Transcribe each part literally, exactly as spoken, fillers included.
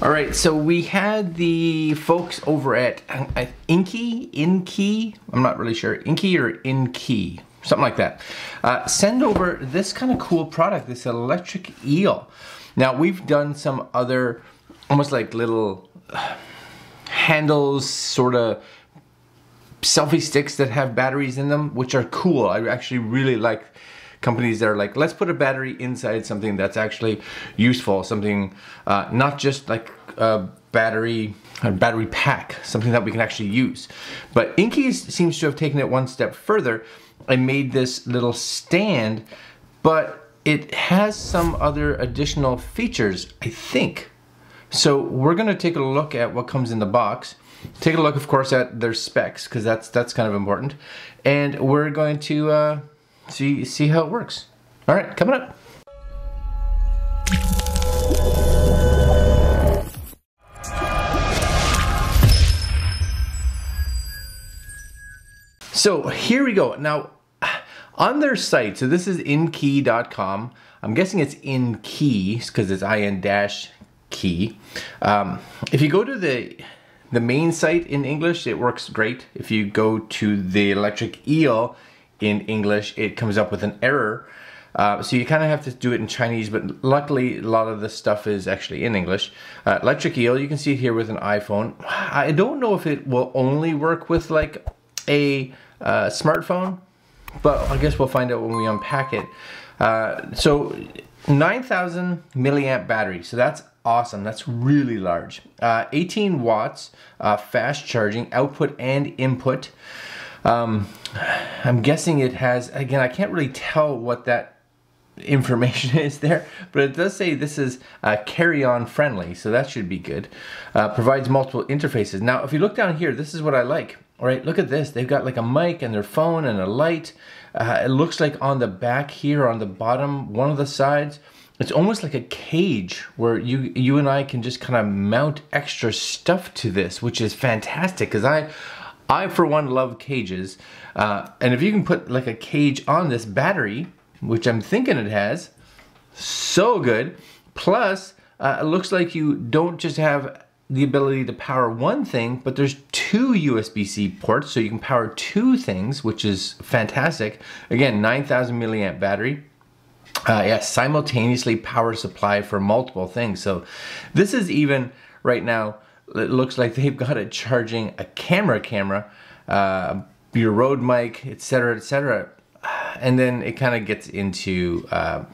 All right, so we had the folks over at Inkee, Inkee, I'm not really sure, Inkee or Inkee, something like that. Uh, send over this kind of cool product, this electric eel. Now we've done some other, almost like little uh, handles, sort of selfie sticks that have batteries in them, which are cool. I actually really like companies that are like, let's put a battery inside something that's actually useful, something uh, not just like a battery, a battery pack, something that we can actually use. But Inkee seems to have taken it one step further and made this little stand, but it has some other additional features, I think. So we're gonna take a look at what comes in the box. Take a look, of course, at their specs, because that's that's kind of important. And we're going to uh, See, see how it works. All right, coming up. So here we go. Now, on their site, so this is inkee dot com. I'm guessing it's Inkee because it's I N dash key. Um, if you go to the the main site in English, it works great. If you go to the electric eel, in English, it comes up with an error. Uh, so you kind of have to do it in Chinese, but luckily a lot of this stuff is actually in English. Uh, electric eel, you can see it here with an iPhone. I don't know if it will only work with like a uh, smartphone, but I guess we'll find out when we unpack it. Uh, so nine thousand milliamp battery, so that's awesome, that's really large. Uh, eighteen watts, uh, fast charging, output and input. Um, I'm guessing it has, again, I can't really tell what that information is there, but it does say this is uh, carry-on friendly, so that should be good. Uh, provides multiple interfaces. Now, if you look down here, this is what I like. All right, look at this. They've got like a mic and their phone and a light. Uh, it looks like on the back here, on the bottom, one of the sides, it's almost like a cage where you you and I can just kind of mount extra stuff to this, which is fantastic, because I... I, for one, love cages, uh, and if you can put like a cage on this battery, which I'm thinking it has, so good. Plus, uh, it looks like you don't just have the ability to power one thing, but there's two U S B C ports, so you can power two things, which is fantastic. Again, nine thousand milliamp battery. Uh, yeah, simultaneously power supply for multiple things. So this is even, right now, it looks like they've got it charging a camera camera, uh, your Rode mic, et cetera, et cetera. And then it kind of gets into, uh,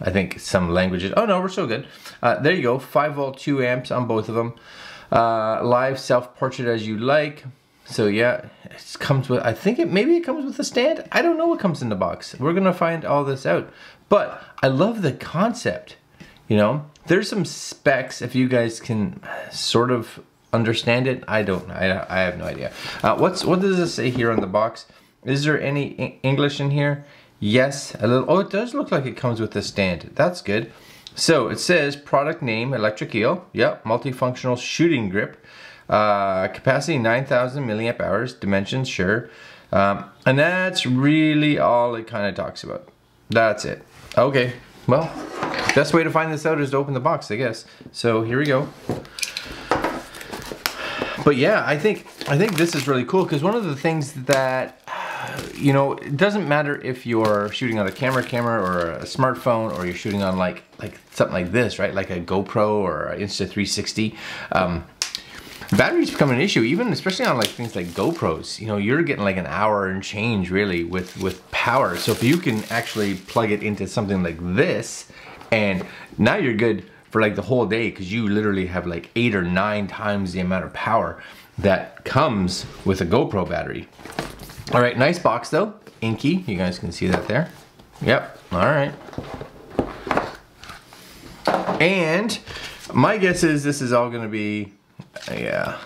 I think, some languages. Oh no, we're so good. Uh, there you go, five volt, two amps on both of them. Uh, live self-portrait as you like. So yeah, it comes with, I think it, maybe it comes with a stand? I don't know what comes in the box. We're gonna find all this out. But I love the concept, you know? There's some specs, if you guys can sort of understand it. I don't, I, I have no idea. Uh, what's What does it say here on the box? Is there any English in here? Yes, a little. Oh, it does look like it comes with a stand. That's good. So it says product name, electric eel. Yep, multifunctional shooting grip. Uh, capacity nine thousand milliamp hours. Dimensions, sure. Um, and that's really all it kind of talks about. That's it. Okay, well. Best way to find this out is to open the box, I guess. So here we go. But yeah, I think I think this is really cool, because one of the things that, you know, it doesn't matter if you're shooting on a camera camera or a smartphone, or you're shooting on like like something like this, right? Like a GoPro or an Insta three sixty. Um, batteries become an issue, even especially on like things like GoPros. You know, you're getting like an hour and change really with with power. So if you can actually plug it into something like this, and now you're good for like the whole day, because you literally have like eight or nine times the amount of power that comes with a GoPro battery. All right, nice box though. Inkee, you guys can see that there. Yep, all right. And my guess is this is all gonna be, yeah.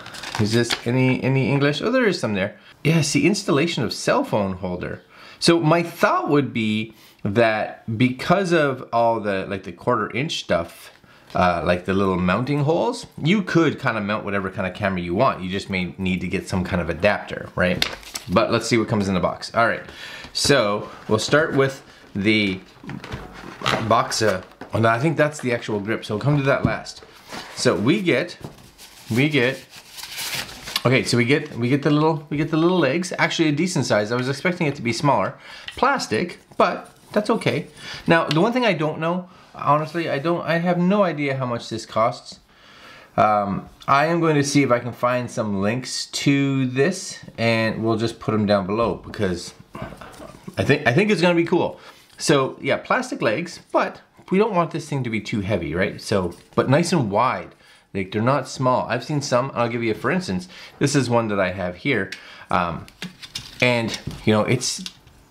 Is this any, any English? Oh, there is some there. Yeah, see, installation of cell phone holder. So my thought would be that because of all the like the quarter inch stuff, uh, like the little mounting holes, you could kind of mount whatever kind of camera you want. You just may need to get some kind of adapter, right? But let's see what comes in the box. All right, so we'll start with the box. Uh, well, I think that's the actual grip, so we'll come to that last. So we get, we get, okay, so we get, we get the little, we get the little legs, actually a decent size. I was expecting it to be smaller. Plastic, but that's okay. Now, the one thing I don't know, honestly, I don't, I have no idea how much this costs. Um, I am going to see if I can find some links to this, and we'll just put them down below, because I think, I think it's gonna be cool. So yeah, plastic legs, but we don't want this thing to be too heavy, right? So, but nice and wide. Like, they're not small. I've seen some, and I'll give you, for instance, this is one that I have here. Um, and you know, it's,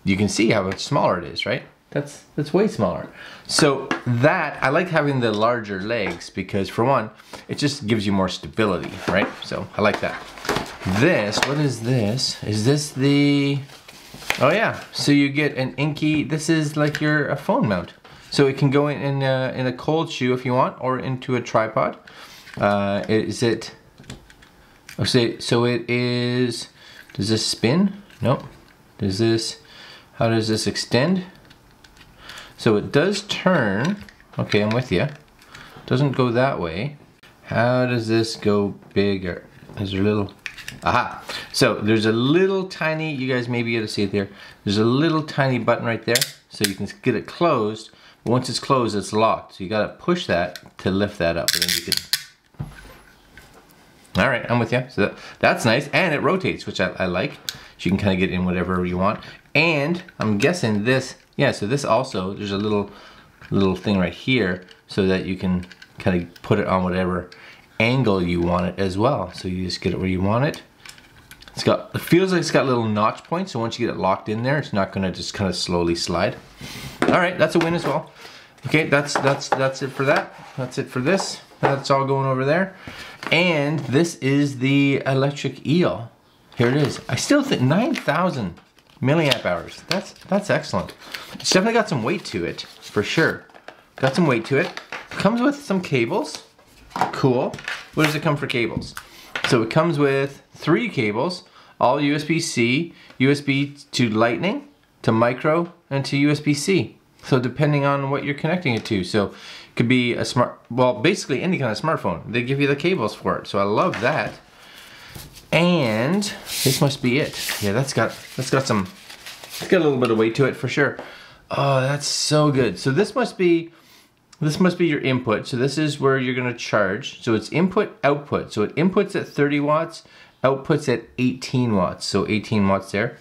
you can see how much smaller it is, right? That's, that's way smaller. So that, I like having the larger legs because, for one, it just gives you more stability, right? So I like that. This, what is this? Is this the, oh yeah. So you get an Inkee, this is like your a phone mount. So it can go in, in, a, in a cold shoe if you want, or into a tripod. Uh, is it, okay, so it is, does this spin? Nope. Does this, how does this extend? So it does turn. Okay, I'm with you. Doesn't go that way. How does this go bigger? Is there a little, aha. So there's a little tiny, you guys may be able to see it there. There's a little tiny button right there. So you can get it closed. Once it's closed, it's locked. So you gotta push that to lift that up. And then you can... All right, I'm with you. So that's nice. And it rotates, which I, I like. So you can kind of get in whatever you want. And I'm guessing this, yeah, so this also, there's a little little thing right here so that you can kind of put it on whatever angle you want it as well. So you just get it where you want it. It's got, it feels like it's got little notch points, so once you get it locked in there, it's not gonna just kind of slowly slide. All right, that's a win as well. Okay, that's, that's, that's it for that. That's it for this. That's all going over there. And this is the Electric Eel. Here it is. I still think nine thousand milliamp hours. That's, that's excellent. It's definitely got some weight to it, for sure. Got some weight to it. Comes with some cables. Cool. What does it come for cables? So it comes with three cables, all U S B C, U S B to Lightning, to micro, and to U S B C. So depending on what you're connecting it to. So it could be a smart, well, basically any kind of smartphone. They give you the cables for it. So I love that. And this must be it. Yeah, that's got, that's got some, it's got a little bit of weight to it for sure. Oh, that's so good. So this must be, this must be your input. So this is where you're gonna charge. So it's input, output. So it inputs at thirty watts, outputs at eighteen watts. So eighteen watts there.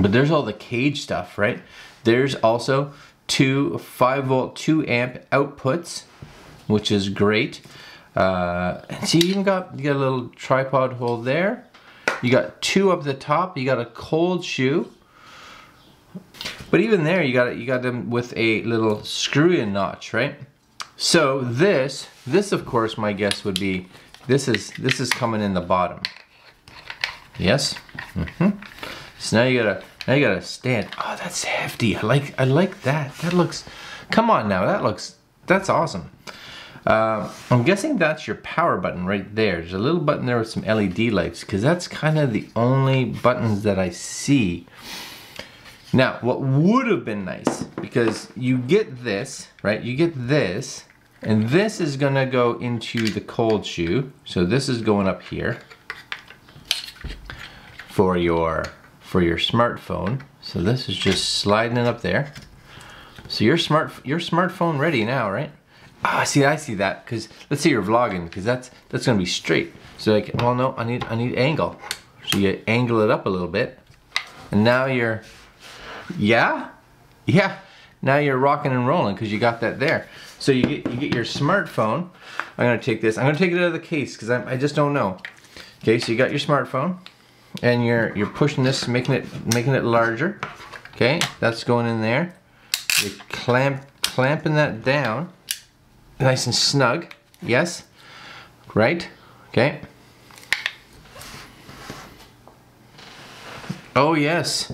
But there's all the cage stuff, right? There's also two five volt, two amp outputs, which is great. Uh, see, you even got, you got a little tripod hole there. You got two up the top. You got a cold shoe. But even there, you got it. You got them with a little screw-in notch, right? So this, this of course, my guess would be, this is this is coming in the bottom. Yes. Mm-hmm. So now you gotta now you gotta stand. Oh, that's hefty. I like I like that. That looks. Come on now. That looks. That's awesome. Uh, I'm guessing that's your power button right there. There's a little button there with some L E D lights, because that's kind of the only buttons that I see. Now, what would have been nice, because you get this, right? You get this, and this is gonna go into the cold shoe. So this is going up here for your, for your smartphone. So this is just sliding it up there. So you're smart, you're smartphone ready now, right? Ah, see, I see that, because let's say you're vlogging, because that's that's gonna be straight. So like, well, no, I need I need angle. So you angle it up a little bit, and now you're, yeah, yeah. Now you're rocking and rolling because you got that there. So you get you get your smartphone. I'm gonna take this. I'm gonna take it out of the case because I I just don't know. Okay, so you got your smartphone, and you're you're pushing this, making it making it larger. Okay, that's going in there. You clamp clamping that down. Nice and snug, yes, right, okay. Oh yes,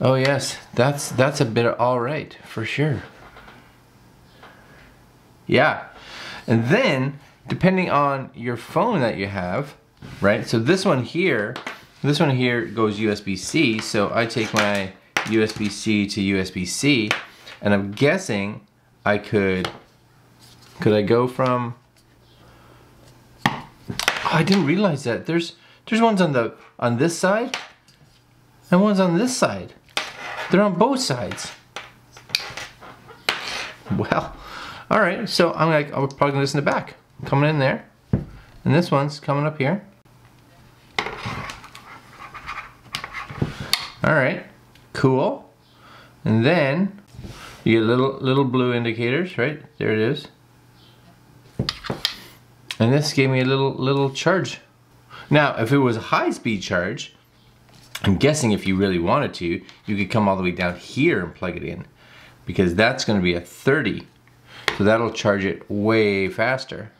oh yes, that's that's a bit of all right, for sure. Yeah, and then, depending on your phone that you have, right, so this one here, this one here goes U S B C, so I take my U S B C to U S B C, and I'm guessing I could, Could I go from, I didn't realize that. There's there's ones on the on this side and ones on this side. They're on both sides. Well, all right. So I'm like, I'm probably gonna listen to back. Coming in there, and this one's coming up here. All right, cool. And then you get little little blue indicators, right? There it is. And this gave me a little little charge. Now, if it was a high-speed charge, I'm guessing if you really wanted to, you could come all the way down here and plug it in, because that's going to be a thirty. So that'll charge it way faster.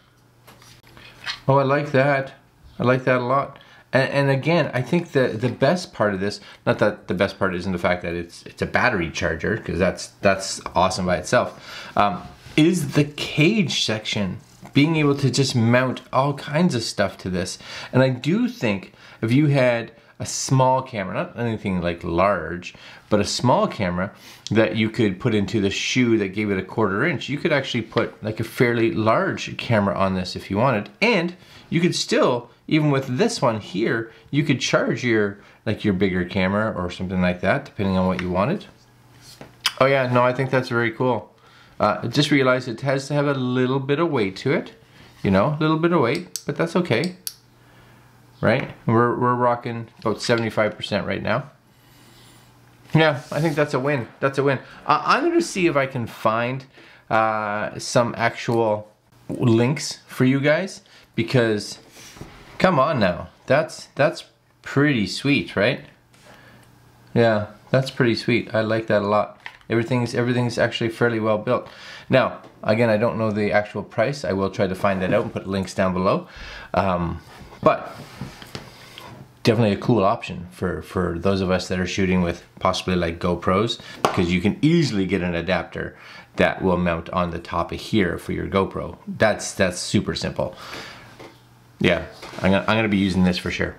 Oh, I like that. I like that a lot. And, and again, I think the the best part of this, not that the best part isn't the fact that it's it's a battery charger, because that's that's awesome by itself, um, is the cage section. Being able to just mount all kinds of stuff to this. And I do think if you had a small camera, not anything like large, but a small camera that you could put into the shoe that gave it a quarter inch, you could actually put like a fairly large camera on this if you wanted. And you could still, even with this one here, you could charge your, like your bigger camera or something like that, depending on what you wanted. Oh yeah, no, I think that's very cool. Uh, just realized it has to have a little bit of weight to it, you know, a little bit of weight, but that's okay, right? We're, we're rocking about seventy-five percent right now. Yeah, I think that's a win. That's a win. Uh, I'm going to see if I can find uh, some actual links for you guys, because come on now, that's that's pretty sweet, right? Yeah, that's pretty sweet. I like that a lot. Everything's everything's actually fairly well built. Now, again, I don't know the actual price. I will try to find that out and put links down below. Um, but definitely a cool option for, for those of us that are shooting with possibly like GoPros, because you can easily get an adapter that will mount on the top of here for your GoPro. That's that's super simple. Yeah, I'm gonna, I'm gonna be using this for sure.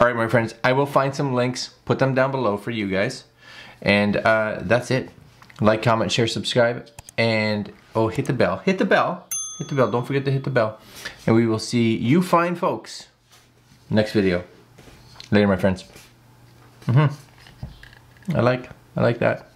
All right, my friends, I will find some links, put them down below for you guys. And uh, that's it. Like, comment, share, subscribe, and oh, hit the bell. Hit the bell. Hit the bell. Don't forget to hit the bell. And we will see you fine folks next video. Later, my friends. Mm-hmm. I like, I like that.